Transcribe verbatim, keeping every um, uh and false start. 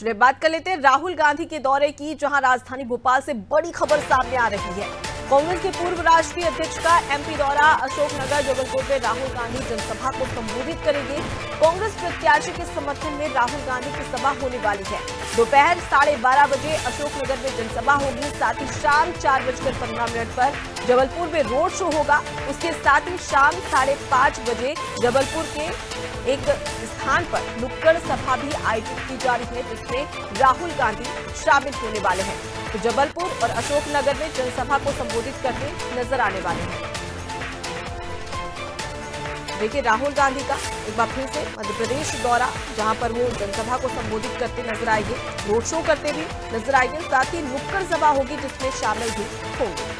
चलिए बात कर लेते हैं राहुल गांधी के दौरे की, जहां राजधानी भोपाल से बड़ी खबर सामने आ रही है। कांग्रेस के पूर्व राष्ट्रीय अध्यक्ष का एमपी दौरा, अशोकनगर जबलपुर में राहुल गांधी जनसभा को संबोधित करेंगे। कांग्रेस प्रत्याशी के समर्थन में राहुल गांधी की सभा होने वाली है। दोपहर साढ़े बारह बजे अशोकनगर में जनसभा होगी, साथ ही शाम चार बजकर पंद्रह मिनट पर जबलपुर में रोड शो होगा। उसके साथ ही शाम साढ़े पांच बजे जबलपुर के एक स्थान पर नुक्कड़ सभा भी आयोजित की जा रही है, जिसमें राहुल गांधी शामिल होने वाले हैं। तो जबलपुर और अशोकनगर में जनसभा को संबोधित करते नजर आने वाले हैं। देखिए राहुल गांधी का एक बार फिर से मध्य प्रदेश दौरा, जहां पर वो जनसभा को संबोधित करते नजर आएंगे, रोड शो करते भी नजर आएंगे, साथ ही नुक्कड़ सभा होगी जिसमें शामिल भी होंगे।